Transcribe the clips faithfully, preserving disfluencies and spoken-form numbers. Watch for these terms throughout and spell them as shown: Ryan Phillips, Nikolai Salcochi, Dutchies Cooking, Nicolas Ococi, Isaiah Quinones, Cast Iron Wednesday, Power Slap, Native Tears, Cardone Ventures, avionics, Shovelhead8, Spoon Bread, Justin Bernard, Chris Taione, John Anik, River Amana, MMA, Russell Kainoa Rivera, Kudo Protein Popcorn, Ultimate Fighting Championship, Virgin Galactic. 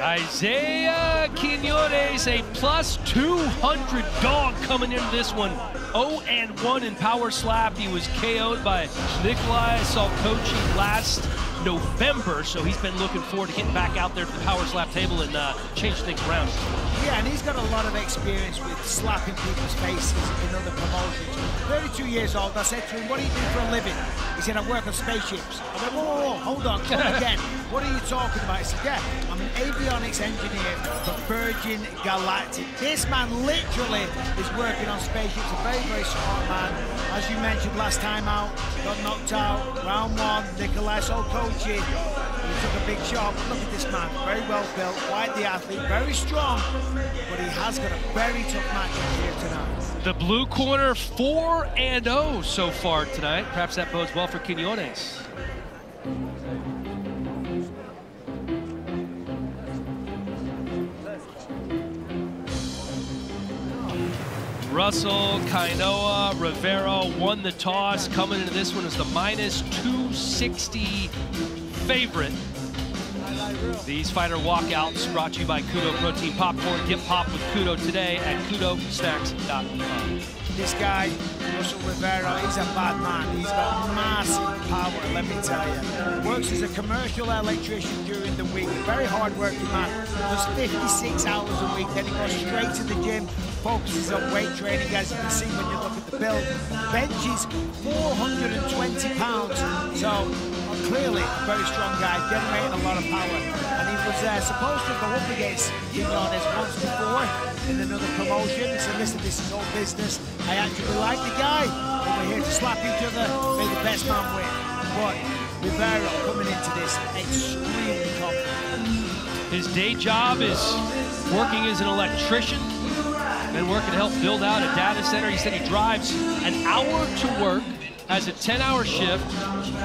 Isaiah Quinones, a plus two hundred dog coming into this one. oh and one in Power Slap. He was K O'd by Nikolai Salcochi last November, so he's been looking forward to getting back out there to the Power Slap table and uh, change things around. Yeah, and he's got a lot of experience with slapping people's faces in other promotions. thirty-two years old, I said to him, what do you do for a living? He said, I work on spaceships. I went, whoa, whoa, whoa, hold on, come again. What are you talking about? He said, yeah, I'm an avionics engineer for Virgin Galactic. This man literally is working on spaceships, a very, very smart man. As you mentioned last time out, got knocked out, round one, Nicolas Ococi. He took a big shot. Look at this man, very well built, quite the athlete, very strong, but he has got a very tough match here tonight. The blue corner, four and oh so far tonight. Perhaps that bodes well for Quinones. Russell Kainoa Rivera won the toss, coming into this one as the minus two sixty favorite. These fighter walkouts brought to you by Kudo Protein Popcorn. Get pop with Kudo today at kudo snacks dot com. This guy, Russell Rivera, he's a bad man. He's got massive power, let me tell you. Works as a commercial electrician during the week. Very hard-working man. Does fifty-six hours a week. Then he goes straight to the gym. Focuses on weight training, as you can see when you look at the build. Benches four hundred twenty pounds, so clearly a very strong guy, generating a lot of power. And he was uh, supposed to go up against Quinones once before in another promotion. He said, listen, this is all business. I actually like the guy, but we're here to slap each other, make the best man win. But Rivera coming into this extremely confident. His day job is working as an electrician. Been working to help build out a data center. He said he drives an hour to work, has a ten hour shift,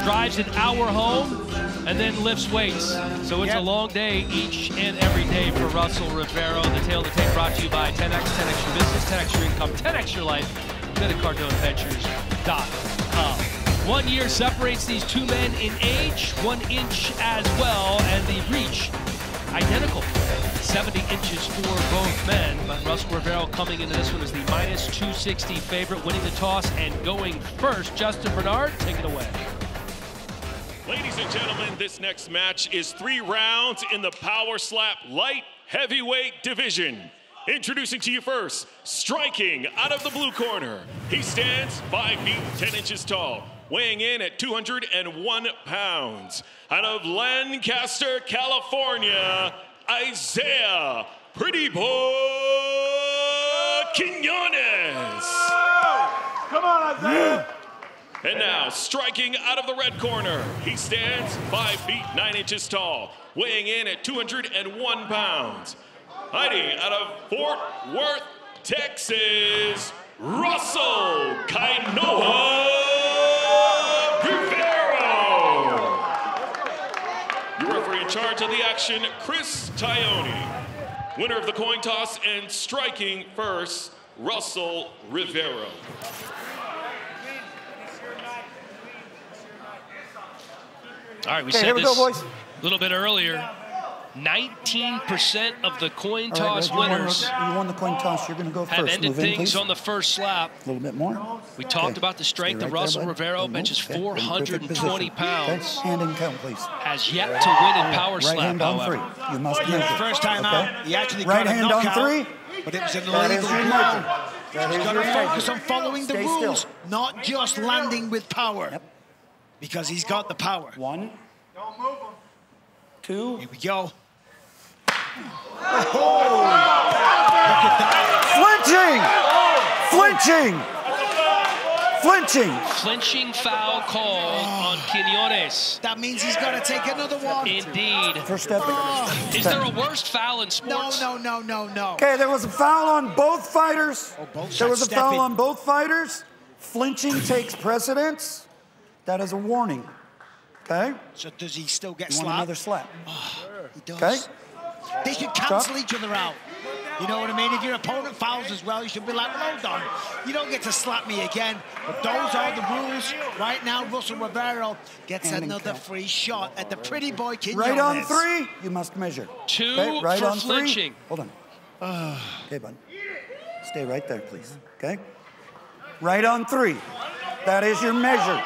drives an hour home, and then lifts weights. So it's yep. a long day each and every day for Russell Rivera. The Tale of the Tape brought to you by ten X, ten X your business, ten X your income, ten X your life. Go to Cardone Ventures dot com. One year separates these two men in age, one inch as well, and the reach identical. seventy inches for both men, but Russell Rivera coming into this one as the minus two sixty favorite, winning the toss and going first. Justin Bernard, take it away. Ladies and gentlemen, this next match is three rounds in the Power Slap light heavyweight division. Introducing to you first, striking out of the blue corner. He stands five feet ten inches tall, weighing in at two hundred one pounds. Out of Lancaster, California, Isaiah Pretty Boy Quinones. Come on, Isaiah. And now, striking out of the red corner, he stands five feet nine inches tall, weighing in at two hundred one pounds. Hiding out of Fort Worth, Texas, Russell Kainoa Rivera. Your referee in charge of the action, Chris Taione. Winner of the coin toss and striking first, Russell Rivera. All right, we okay, said this a little bit earlier. nineteen percent of the coin toss right, Greg, winners you won, you won the coin toss. You're going to go have first. Ended move things in, on the first slap. A little bit more. We talked okay. about the strength right of Russell there, Rivera, benches okay. four hundred twenty pounds. Okay. Hand and count, please. Has yet right. to win in Power right Slap, hand on however. Three. You must measure. First time okay. out, he actually right got hand a knockout, on three. But it was an illegal round. You've got to focus on following Stay the rules, still. not just landing with power. Yep. Because he's got the power. One. Don't move him. Two. Here we go. Oh! Look at that. Flinching! Flinching! Flinching! Flinching foul call oh. on Quinones. That means he's got to take another one. Indeed. First step. Oh. Is there a worst foul in sports? No, no, no, no, no. Okay, there was a foul on both fighters. Oh, both there was a stepping. foul on both fighters. Flinching takes precedence. That is a warning. Okay? So does he still get slapped? Another slap. Oh, he does. Okay? They can cancel Stop. each other out. You know what I mean? If your opponent fouls as well, you should be like, well, done. You don't get to slap me again. But those are the rules. Right now, Russell Rivera gets and another cut. Free shot at the pretty boy Quinones. Right on three, you must measure. Two okay, right for on flinching. Three. Hold on. Uh, okay, bud. Stay right there, please, okay? Right on three. That is your measure.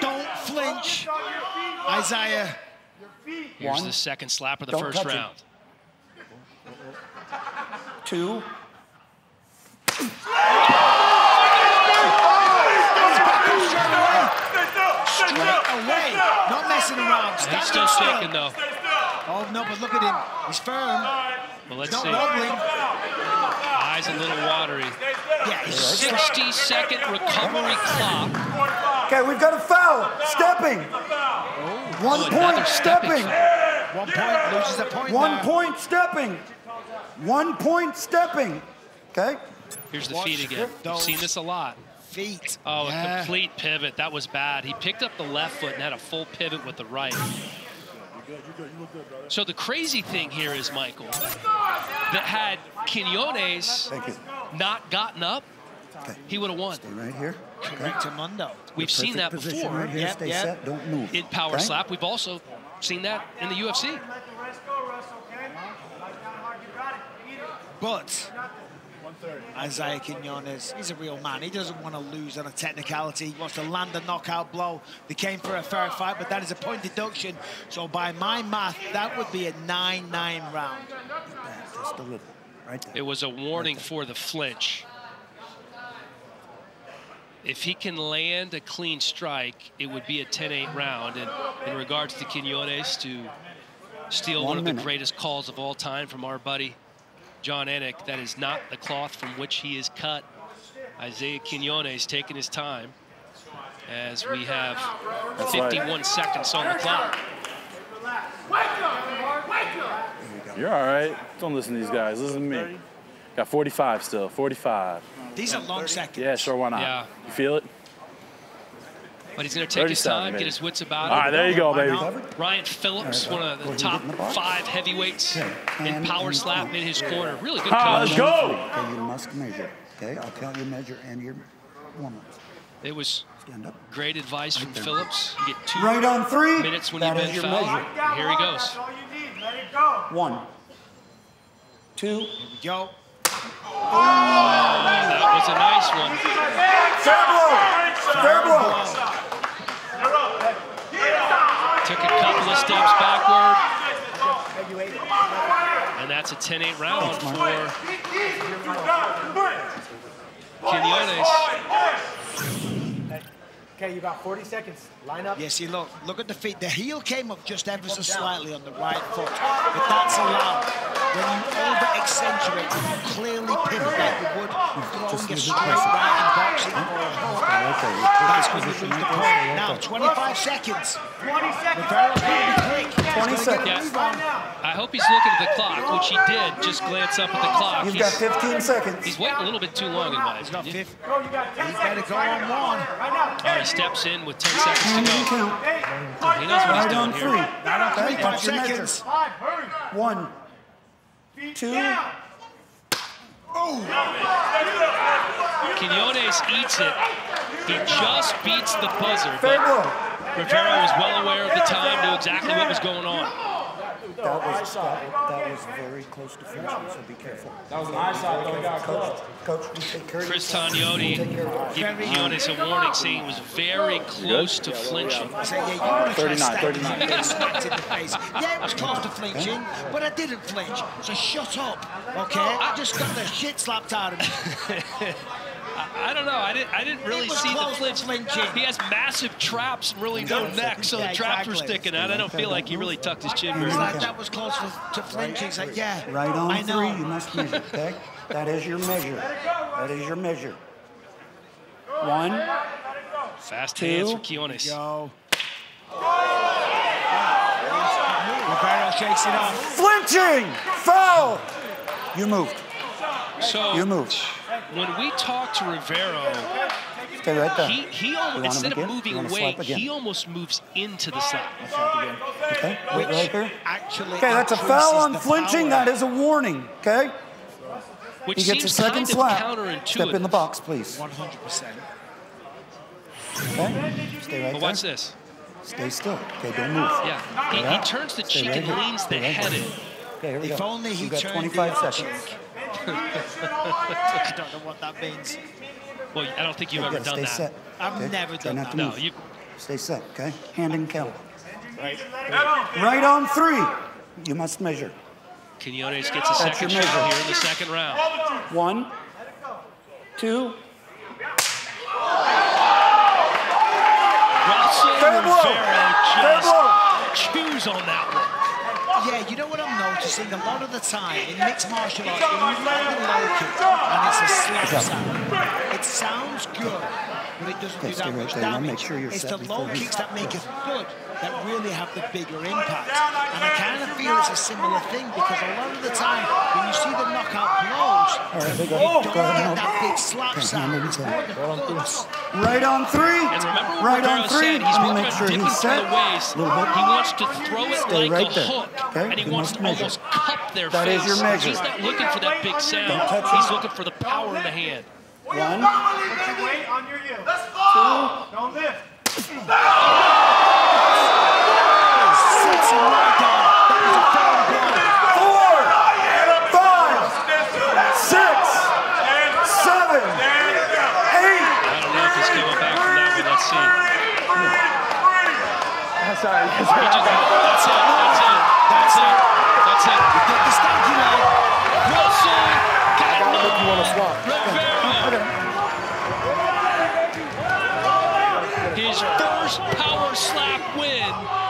Don't flinch, Isaiah. Here's One. the second slap of the Don't first round. Two. Straight away, not messing around. Stand he's still shaking though. Oh no, but look at him. He's firm. Well, let's He's not see. Wobbling. Eyes a little watery. Yeah, sixty-second recovery clock. Okay, we've got a foul. Stepping. Oh, One point stepping. stepping. One point loses a point. One now. point stepping. One point stepping. Okay. Here's the feet again. We've seen this a lot. Feet. Oh, yeah. A complete pivot. That was bad. He picked up the left foot and had a full pivot with the right. You're good, you're good, you look good, brother. So the crazy thing here is, Michael, that had Quinones not gotten up, okay. he would have won. Stay right here. Correcto mundo. We've seen that before. Right here, yep, stay yep. set, don't move. In Power okay. Slap, we've also seen that in the U F C. But Isaiah Quinones, he's a real man. He doesn't want to lose on a technicality. He wants to land a knockout blow. They came for a fair fight, but that is a point deduction. So by my math, that would be a nine nine round. Just a little, right there. It was a warning right for the flinch. If he can land a clean strike, it would be a ten eight round. And in regards to Quinones, to steal one, one of minute. the greatest calls of all time from our buddy, John Anik, that is not the cloth from which he is cut. Isaiah Quinones taking his time as we have fifty-one seconds on the clock. You're all right. Don't listen to these guys. Listen to me. Got forty-five still. forty-five. These are long seconds. Yeah, sure. Why not? Yeah. You feel it? But he's going to take his time, maybe. Get his wits about him. All right, there you go, baby. Ryan Phillips, one of the top five heavyweights in Power Slap in his corner. Really good coach. Let's go. Okay, you must measure. Okay, I'll count your measure and your warm up. It was great advice from Phillips. You get two right on three. minutes when you've been fouled. Here he goes. That's all you need. Let it go. One, two, here we go. Oh, that was a nice one. Fair blow. Fair blow. Took a couple of steps backward. And that's a ten eight round for Quinones. Okay, you got forty seconds. Line up. Yes, you look. Look at the feet. The heel came up just ever so slightly on the right foot. But that's allowed. When you over-accentuate, you clearly pivot like you would throwing a straight right in boxing or a hook. That's when you lose the point. Now, twenty-five seconds. Rivera will be quick. twenty seconds. I hope he's looking at the clock, which he did. Just glance up at the clock. You've got fifteen seconds. He's waiting a little bit too long in my opinion. He's better go on one. And he steps in with ten seconds to go. He knows what he's doing here. Not on three, five seconds. One. Two. Oh. Quinones eats it. He just beats the buzzer. But Rivera was well aware of the time, knew exactly what was going on. That was, that, that was very close to finish, so be careful. That was an eyeside, though. Coach, coach, you take care of Chris Taione giving Quinones a warning, saying he was very close to flinching. thirty-nine, thirty-nine. Yeah, it was close to flinching, but I didn't flinch, so shut up, okay? I just got the shit slapped out of me. I, I don't know. I didn't. I didn't really see the flinch. He has massive traps and really no neck, so the traps were sticking out. I don't feel like he really tucked his chin very much. That was close to flinching. He's like, yeah, right on three. You must measure. Okay, that is your measure. That is your measure. One. Fast hands for Quinones. Rivera shakes it off. Flinching foul. You moved. So you moved. When we talked to Rivera, stay right there. He, he almost, instead of moving away, he almost moves into the slap. Okay, wait right here. Okay, that's a foul on flinching. That is a warning. Okay, Which he gets a second slap. Step in the box, please. one hundred percent. Okay, stay right there. But watch this. Stay still. Okay, don't move. Yeah, he, yeah. he turns the stay cheek right and here. leans the right head in. Okay, here we if go. only he got twenty-five seconds. I don't know what that means. Well, I don't think you've okay, ever done that. Set. I've okay. never done that. No, you... Stay set, okay? Hand and count. Right. Right. right on three. You must measure. Quinones gets a second shot here in the second round. One, two. Russell Rivera just chews on that one. Yeah, you know what I'm noticing a lot of the time in mixed martial arts, when you land a low kick and it's a slap sound, it sounds good, but it doesn't okay, do that much right damage. Make sure you're it's the low kicks that make it good that really have the bigger impact. And I kind of feel it's a similar thing because a lot of the time when you see the knockout blows, right, you don't get on. that big slap okay, sound. Right on three. And remember what right on three. Said, he's going to sure dip into the waist. He wants to throw it Stay like right a there. hook, okay? and he, he wants to measure. almost cup their that face. That is your measure. He's not looking for that big sound. He's looking for the power in the hand. One. Put your weight on your heel. Let's fall. Don't lift. Sorry. That's, it. That's it. That's it. That's it. That's it. You get the stanky line. Russell Kainoa Rivera. His first power slap win.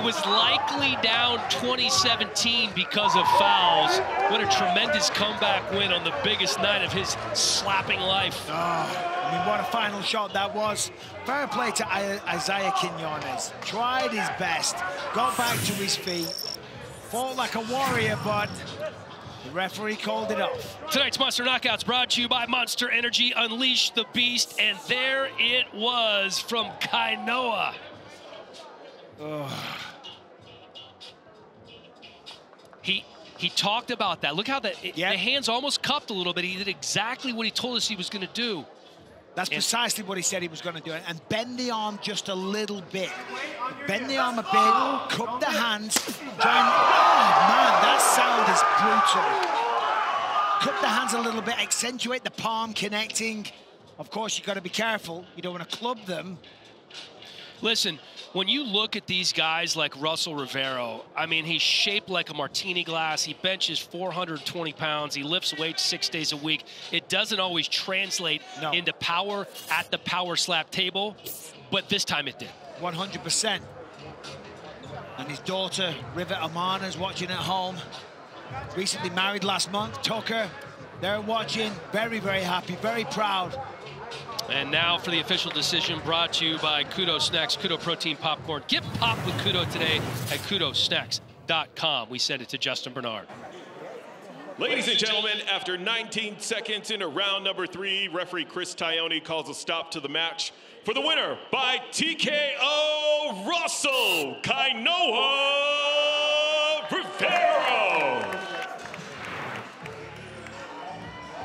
He was likely down twenty seventeen because of fouls. What a tremendous comeback win on the biggest night of his slapping life. Oh. I mean, what a final shot that was. Fair play to Isaiah Quinones. Tried his best, got back to his feet, fought like a warrior, but the referee called it off. Tonight's Monster Knockouts brought to you by Monster Energy, Unleash the Beast, and there it was from Kainoa. Oh. He... He talked about that. Look how the, yeah. the hand's almost cupped a little bit. He did exactly what he told us he was going to do. That's precisely what he said he was going to do. And bend the arm just a little bit. Bend the arm a bit, cup the hands. Join, oh, man, that sound is brutal. Cup the hands a little bit, accentuate the palm connecting. Of course, you've got to be careful. You don't want to club them. Listen, when you look at these guys like Russell Rivera, I mean, he's shaped like a martini glass. He benches four hundred twenty pounds. He lifts weight six days a week. It doesn't always translate no. into power at the power slap table, but this time it did. one hundred percent. And his daughter, River Amana, is watching at home. Recently married last month, Tucker. They're watching, very, very happy, very proud. And now for the official decision, brought to you by Kudo Snacks, Kudo Protein Popcorn. Get popped with Kudo today at kudo snacks dot com. We send it to Justin Bernard. Ladies and gentlemen, after nineteen seconds into round number three, referee Chris Taione calls a stop to the match for the winner by T K O, Russell Kainoa.